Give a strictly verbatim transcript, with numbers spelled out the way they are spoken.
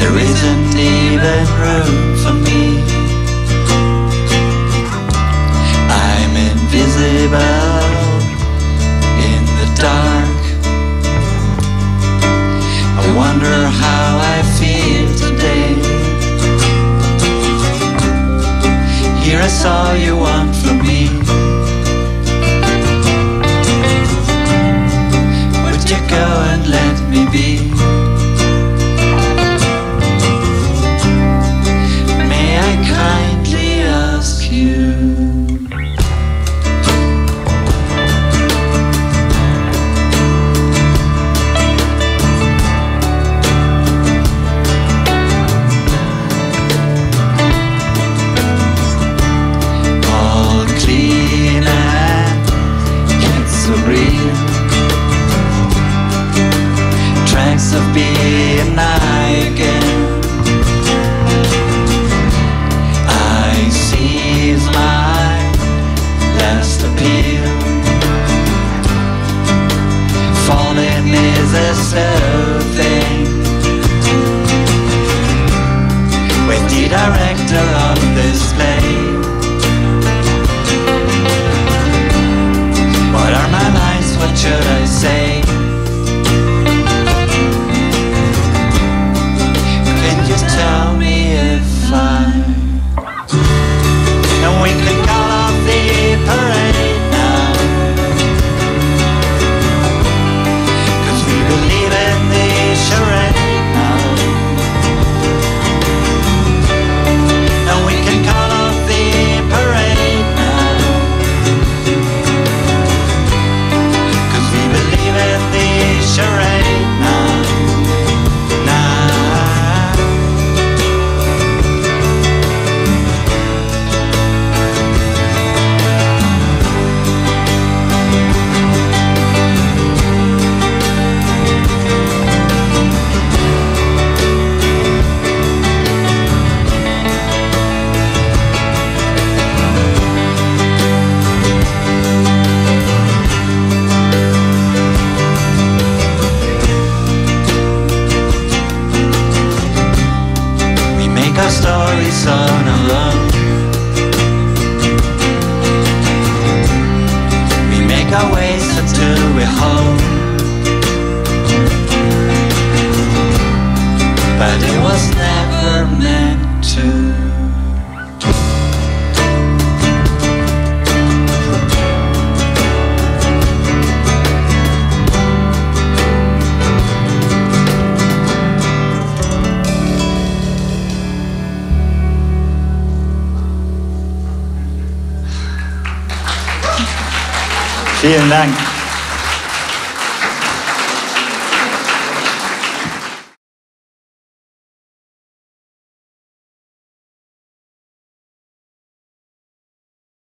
There isn't even room for me. I'm invisible in the dark. I wonder how I feel today. Here is all you want from me. Would you go and let me be? Tracks of being I again. I seize my last appeal. Falling is a slow thing. With the director on display. What should I say? Can you tell me if I? And we can call off the parade now, 'cause we believe in the charade now. And we can call off the parade now, charade now, now. Stories on alone. We make our ways until we're home. But it was never meant to. Vielen Dank.